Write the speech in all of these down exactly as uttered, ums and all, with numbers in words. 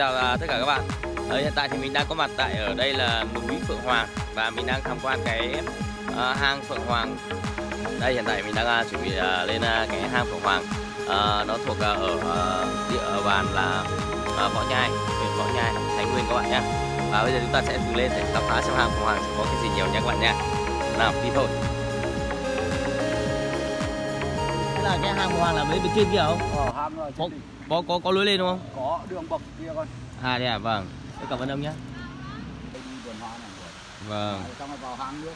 chào à, tất cả các bạn. À, hiện tại thì mình đang có mặt tại ở đây là núi Phượng Hoàng và mình đang tham quan cái à, hang Phượng Hoàng. Đây hiện tại mình đang à, chuẩn bị à, lên à, cái hang Phượng Hoàng. À, nó thuộc à, ở à, địa bàn là à, Võ Nhai, huyện Võ Nhai, Thái Nguyên các bạn nhé. Và bây giờ chúng ta sẽ cùng lên để khám phá xem hang Phượng Hoàng sẽ có cái gì nhiều nhé các bạn nhé. Nào đi thôi. Thế là cái hang Phượng Hoàng là mấy bên trên kia không? Ờ, hang ở trên đỉnh. Có có có lưới lên đúng không? Có đường bậc kia con. À đây à, vâng. Tôi cảm ơn ông nhé. Vâng. Vào hang nước.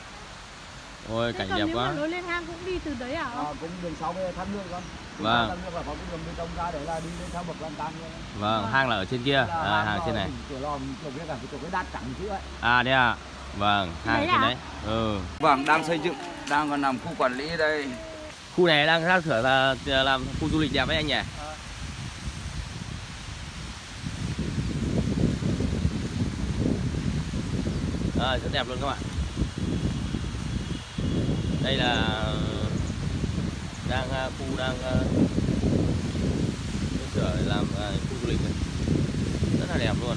Ôi cảnh đẹp quá. Lối lên hang cũng đi từ đấy à? À cũng đường sáu mươi thác nước con. Vâng. Thác nước là có cái đường bê tông ra để là đi lên theo bậc lan tan. Vâng, hang là ở trên kia, à, hang trên này. Chỗ lò chỗ cái cả chỗ cái đát trắng chứ ấy. À đây à. Vâng, hang trên đấy. Ừ. Vâng, đang xây dựng, đang còn làm khu quản lý đây. Khu này đang ra sửa là làm khu du lịch đẹp đấy anh nhỉ. À, rất đẹp luôn các bạn. Đây là đang khu đang sửa để làm khu du lịch này. Rất là đẹp luôn.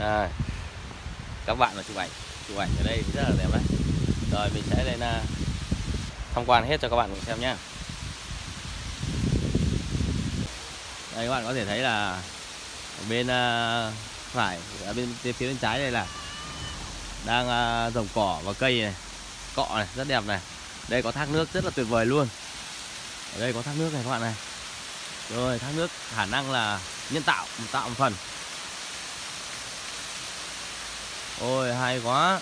À, các bạn mà chụp ảnh, chụp ảnh ở đây rất là đẹp đấy. Rồi mình sẽ lên tham quan hết cho các bạn cùng xem nhé. Đây các bạn có thể thấy là ở bên phải ở bên phía bên trái đây là đang uh, rồng cỏ và cây này, cọ này rất đẹp này. Đây có thác nước rất là tuyệt vời luôn. Ở đây có thác nước này các bạn này. Rồi thác nước khả năng là nhân tạo, tạo một phần. Ôi hay quá,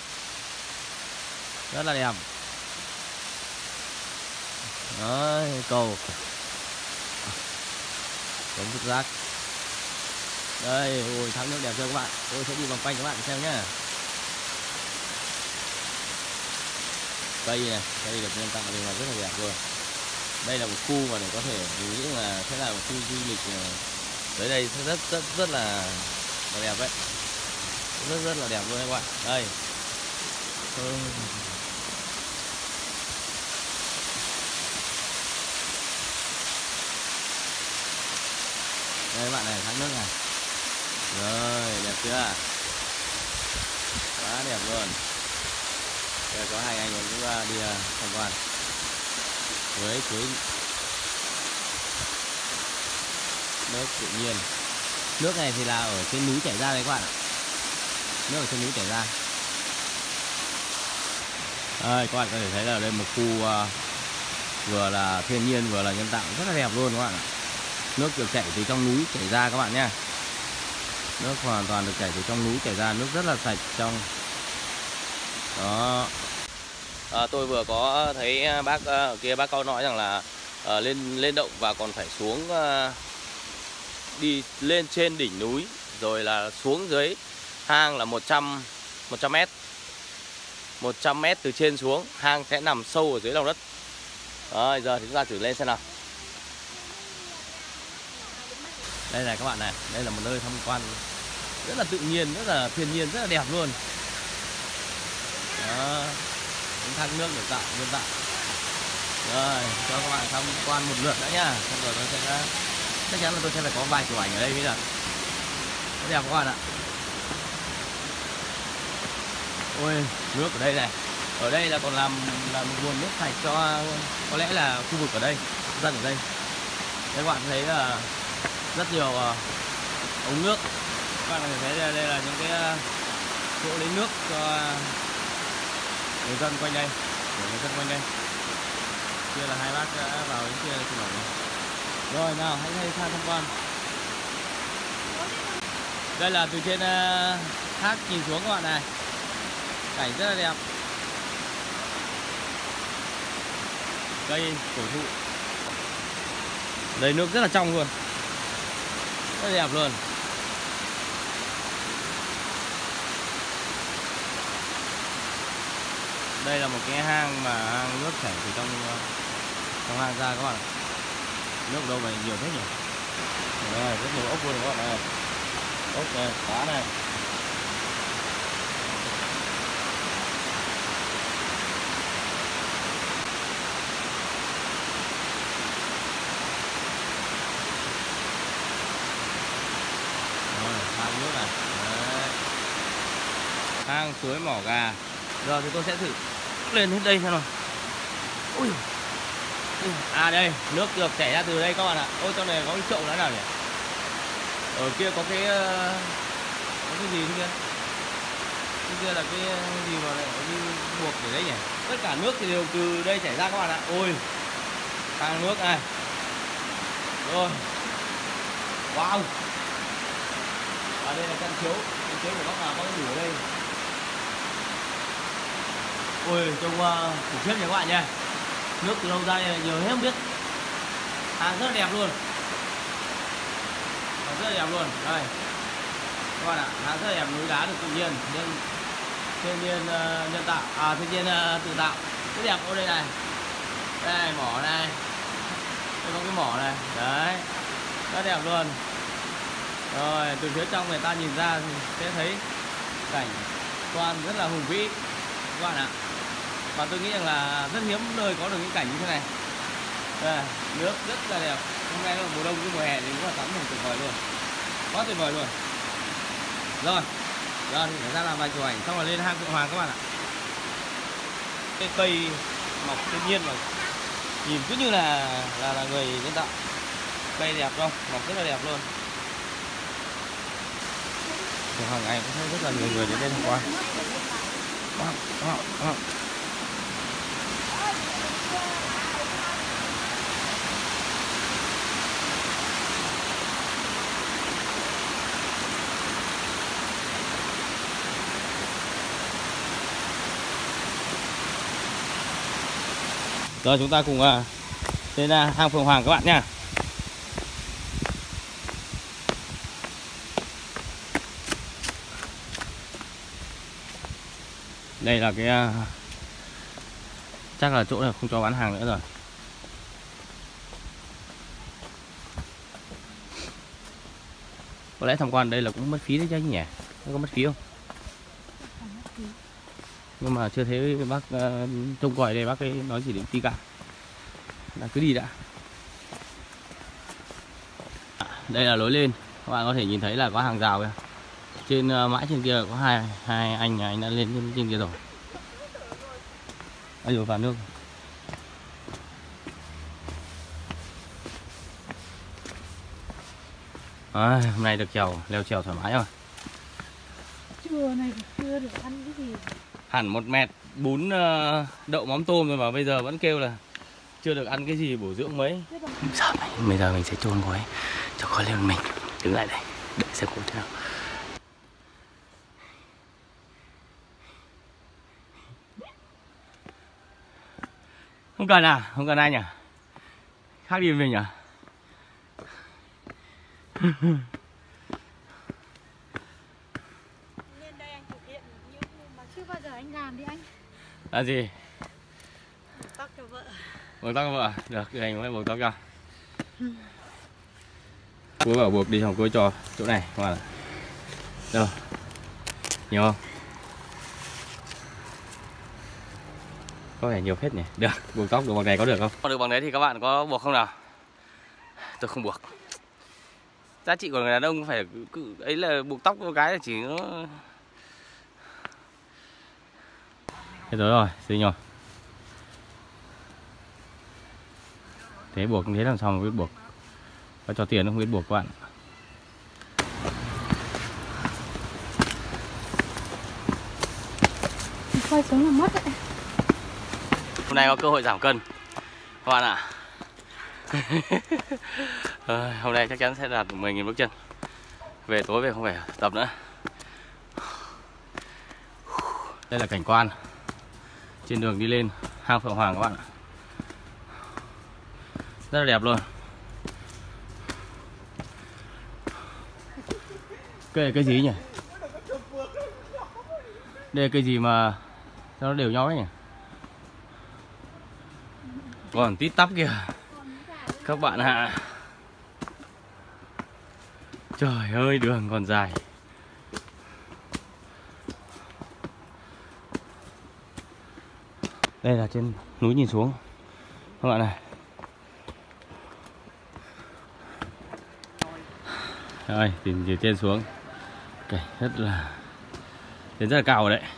rất là đẹp. Đấy, cầu chống vứt rác. Đây, ôi thác nước đẹp chưa các bạn. Tôi sẽ đi vòng quanh các bạn xem nhé. Cây này, cây được nhân tạo thì là rất là đẹp luôn. Đây là một khu mà để có thể mình nghĩ là sẽ là một khu du lịch tới đây sẽ rất rất rất là, là đẹp đấy, rất rất là đẹp luôn các bạn. Đây, đây các bạn này, thác nước này. Rồi, đẹp chưa? Quá đẹp luôn. Đây có hai anh cũng đi tham quan. Với cái nước tự nhiên. Nước này thì là ở trên núi chảy ra đấy các bạn ạ. Nước ở trên núi chảy ra. Đây, các bạn có thể thấy là đây một khu uh, vừa là thiên nhiên vừa là nhân tạo, rất là đẹp luôn các bạn ạ. Nước được chảy từ trong núi chảy ra các bạn nhé. Nước hoàn toàn được chảy từ trong núi chảy ra, nước rất là sạch trong đó. À, tôi vừa có thấy bác ở kia bác có nói rằng là à, lên lên động và còn phải xuống à, đi lên trên đỉnh núi rồi là xuống dưới hang là một trăm mét, một trăm mét từ trên xuống, hang sẽ nằm sâu ở dưới lòng đất. Rồi giờ thì chúng ta thử lên xem nào. Đây này các bạn này, đây là một nơi tham quan rất là tự nhiên, rất là thiên nhiên, rất là đẹp luôn. Đó, những thác nước được tạo nhân tạo. Rồi, cho các bạn tham quan một lượt đã nhá. Xong rồi tôi sẽ chắc chắn là tôi sẽ phải có vài chụp ảnh ở đây bây giờ. Rất đẹp các bạn ạ. Ôi, nước ở đây này. Ở đây là còn làm là một nguồn nước sạch cho có lẽ là khu vực ở đây, dân ở đây. Các bạn thấy là rất nhiều uh, ống nước. Các bạn có thể thấy đây, đây là những cái uh, chỗ lấy nước cho người dân quanh đây, để người dân quanh đây. Kia là hai bác đã vào đến kia xin lỗi. Rồi nào hãy thay sang tham quan. Đây là từ trên uh, thác nhìn xuống các bạn này, cảnh rất là đẹp. Cây cổ thụ. Đây nước rất là trong luôn. Rất đẹp luôn. Đây là một cái hang mà hang nước chảy từ trong trong hang ra các bạn ạ. Nước đâu mà nhiều thế nhỉ? Đây, rất nhiều ốc luôn các bạn này. Ốc này, cá này. hang suối mỏ gà. Giờ thì tôi sẽ thử lên đến đây xem nào. Ui. À đây, nước được chảy ra từ đây các bạn ạ. Ôi trong này có cái chậu nữa nào nhỉ? Ở kia có cái có cái gì kia? Cái kia là cái gì mà lại có cái buộc để đấy nhỉ? Tất cả nước thì đều từ đây chảy ra các bạn ạ. Ôi. Hàng nước này. Rồi. Wow. Và đây là căn chiếu, căn chiếu của bác Hà có đủ ở đây. Ôi trông khủng khiếp nhỉ các bạn nhé. Nước từ lâu ra nhiều hết không biết. Hàng rất đẹp luôn. Hàng rất đẹp luôn. Đây. Các bạn ạ, hàng rất đẹp, núi đá được tự nhiên, nên thiên nhiên uh, nhân tạo, à thiên nhiên uh, tự tạo. Rất đẹp ở đây này. Đây mỏ này. Đây có cái mỏ này. Đấy. Rất đẹp luôn. Rồi từ phía trong người ta nhìn ra thì sẽ thấy cảnh toàn rất là hùng vĩ các bạn ạ. Và tôi nghĩ rằng là rất hiếm nơi có được những cảnh như thế này. Đây, nước rất là đẹp. Hôm nay là mùa đông chứ mùa hè thì cũng là tắm mình tuyệt vời luôn. Quá tuyệt vời luôn. Rồi, giờ thì phải ra làm vài chụp ảnh xong rồi lên hang Phượng Hoàng các bạn ạ. Cái cây mọc tự nhiên mà nhìn cứ như là là, là người nhân tạo. Cây đẹp không? Mọc rất là đẹp luôn. Hàng ngày cũng thấy rất là nhiều người đến đây tham quan. Wow, wow, wow. Giờ chúng ta cùng uh, đến uh, hang Phượng Hoàng các bạn nha. Đây là cái uh, chắc là chỗ này không cho bán hàng nữa rồi. Có lẽ tham quan đây là cũng mất phí đấy chứ anh nhỉ? Nó có mất phí không? Nhưng mà chưa thấy bác uh, trông coi đây bác ấy nói gì đến phí cả. Là cứ đi đã. Đây là lối lên. Các bạn có thể nhìn thấy là có hàng rào kìa. Trên uh, mãi trên kia có hai hai anh anh đã lên trên, trên kia rồi. Ây dồi vào nước. À, hôm nay được trèo, leo trèo thoải mái rồi. Trưa này chưa được ăn cái gì. Hẳn một mẹt bún đậu mắm tôm rồi mà bây giờ vẫn kêu là chưa được ăn cái gì bổ dưỡng mấy. Giờ mày, bây giờ mình sẽ chôn cô ấy cho cô lên mình. Đứng lại đây, đợi xem cô thế nào. Không cần à? Không cần ai nhỉ? Khác đi với mình à? Là gì? Bột tóc cho vợ. Bột tóc cho vợ. Được, thì anh mới bột tóc cho. Cô bảo buộc đi xong cô cho chỗ này các bạn ạ. Đâu? Nhiều không? Có vẻ nhiều phết nhỉ. Được, buộc tóc được bằng này có được không? Còn được bằng đấy thì các bạn có buộc không nào? Tôi không buộc. Giá trị của người đàn ông phải cứ ấy là buộc tóc một cái là chỉ nó thế rồi rồi, xinh rồi. Thế buộc thế làm sao mà biết buộc. Có cho tiền không biết buộc các bạn. Quay xuống là mất đấy. Hôm nay có cơ hội giảm cân các bạn ạ. À. Hôm nay chắc chắn sẽ đạt mười nghìn bước chân. Về tối về không phải tập nữa. Đây là cảnh quan trên đường đi lên hang Phượng Hoàng các bạn ạ. Rất là đẹp luôn. Cây là cây gì nhỉ? Đây là cây gì mà nó đều nhau ấy nhỉ? Còn tít tắp kìa các bạn ạ. Trời ơi đường còn dài. Đây là trên núi nhìn xuống các bạn này. Rồi, tìm từ trên xuống. Cảnh rất là đến rất là cao rồi đấy.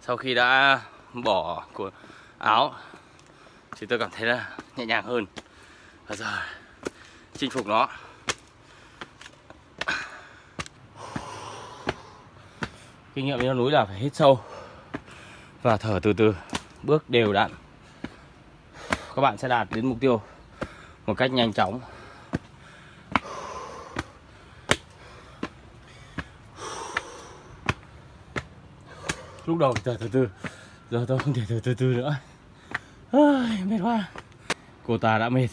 Sau khi đã bỏ của áo thì tôi cảm thấy là nhẹ nhàng hơn. Và giờ chinh phục nó. Kinh nghiệm leo núi là phải hít sâu và thở từ từ, bước đều đặn. Các bạn sẽ đạt đến mục tiêu một cách nhanh chóng. Lúc đầu thì thở từ từ, giờ tôi không thể thở từ từ nữa. Ai, mệt quá. Cô ta đã mệt.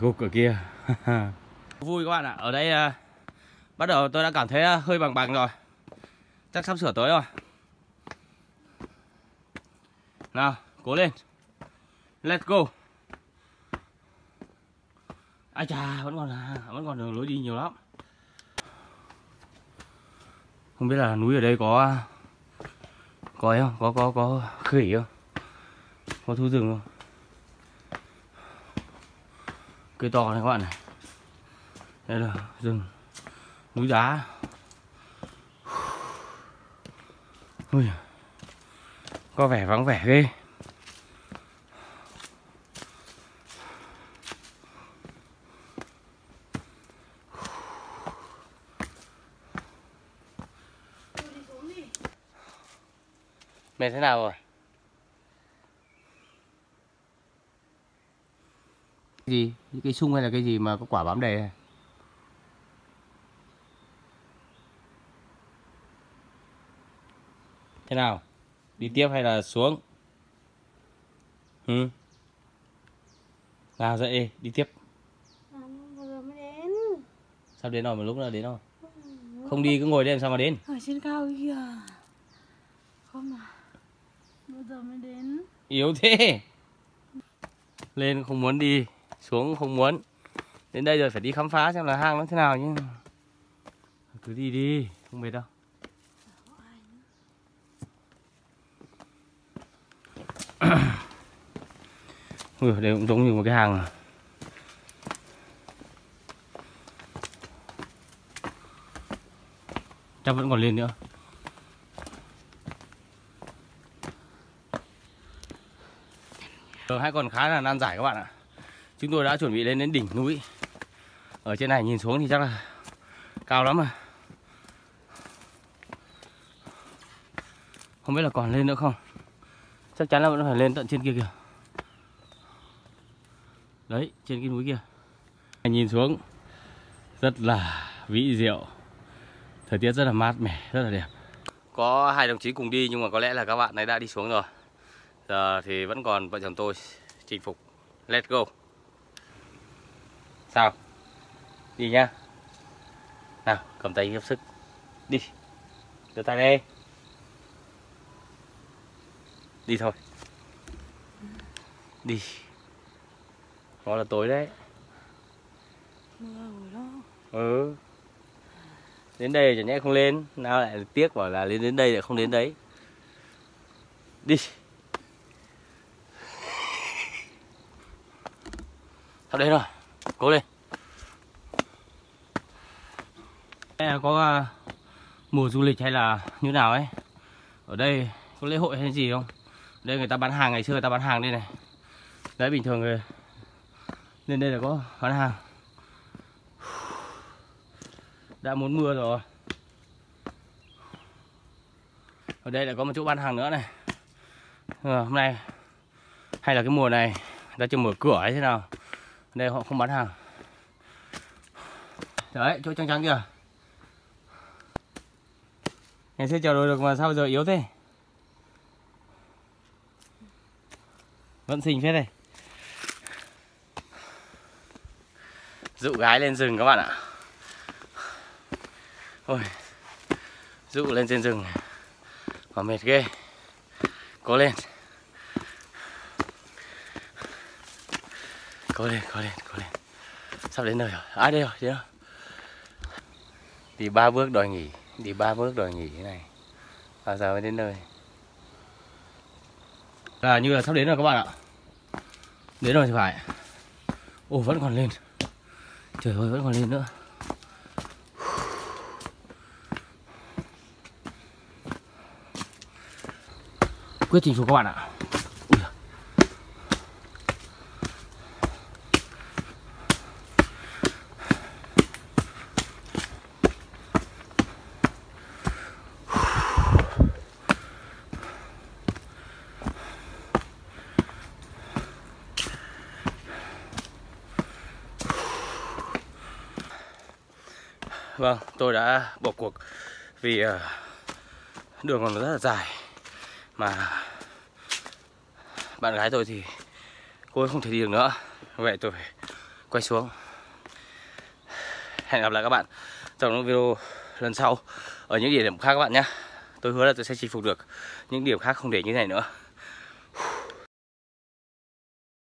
Gục ở kia. Vui các bạn ạ. Ở đây uh, bắt đầu tôi đã cảm thấy uh, hơi bằng bằng rồi. Chắc sắp sửa tới rồi. Nào, cố lên. Let's go. Ai chà, vẫn còn vẫn còn đường lối đi nhiều lắm. Không biết là núi ở đây có có ấy không? Có có có khỉ không? Có thú rừng không? Cây to này các bạn này. Đây là rừng núi đá. Ui, có vẻ vắng vẻ ghê. Mệt thế nào rồi? Gì? Những cái sung hay là cái gì mà có quả bám đầy này? Thế nào? Đi tiếp hay là xuống? Ừ. Nào dậy đi tiếp. Sao đến rồi, một lúc nữa đến rồi. Không đi cứ ngồi đây làm sao mà đến? Ở trên cao kìa. Không mà. Bây giờ mới đến. Yếu thế. Lên không muốn đi, xuống không muốn. Đến đây rồi phải đi khám phá xem là hang nó thế nào nhé. Cứ đi đi, không mệt đâu. Ui, đây cũng giống như một cái hang à. Chắc vẫn còn lên nữa. Đường hay còn khá là nan giải các bạn ạ. Chúng tôi đã chuẩn bị lên đến đỉnh núi. Ở trên này nhìn xuống thì chắc là cao lắm rồi. Không biết là còn lên nữa không. Chắc chắn là vẫn phải lên tận trên kia kìa. Đấy, trên cái núi kia. Nhìn xuống rất là vĩ diệu. Thời tiết rất là mát mẻ, rất là đẹp. Có hai đồng chí cùng đi nhưng mà có lẽ là các bạn ấy đã đi xuống rồi. Giờ thì vẫn còn vợ chồng tôi chinh phục. Let's go. Sao? Đi nhá. Nào, cầm tay giúp sức. Đi. Đưa tay đây. Đi thôi. Đi. Nó là tối đấy. Mưa rồi đó. Ừ. Đến đây chẳng nhẽ không lên. Nào lại tiếc bảo là lên đến đây lại không đến đấy. Đi. Sắp đến rồi, cố lên. Có uh, mùa du lịch hay là như nào ấy. Ở đây có lễ hội hay gì không? Đây người ta bán hàng, ngày xưa người ta bán hàng đây này. Đấy bình thường người lên đây là có bán hàng. Đã muốn mưa rồi. Ở đây lại có một chỗ bán hàng nữa này. À, hôm nay hay là cái mùa này người ta chưa mở cửa hay thế nào. Đây họ không bán hàng. Đấy, chỗ trắng trắng kìa. Ngày xưa chèo đồi được mà sao giờ yếu thế. Vẫn xinh phết đây. Dụ gái lên rừng các bạn ạ. Ôi, dụ lên trên rừng mà mệt ghê. Cố lên. Cố lên, cố lên, cố lên. Sắp đến nơi rồi. À đây rồi, đây rồi. Đi ba bước đòi nghỉ. Đi ba bước đòi nghỉ thế này. Bao giờ mới đến nơi. À như là sắp đến rồi các bạn ạ. Đến rồi thì phải. Ồ vẫn còn lên. Trời ơi vẫn còn lên nữa. quyết chinh phục các bạn ạ. Vâng, tôi đã bỏ cuộc vì đường còn rất là dài mà bạn gái tôi thì cô ấy không thể đi được nữa, vậy tôi phải quay xuống. Hẹn gặp lại các bạn trong những video lần sau ở những địa điểm khác các bạn nhé. Tôi hứa là tôi sẽ chinh phục được những điểm khác không để như thế này nữa.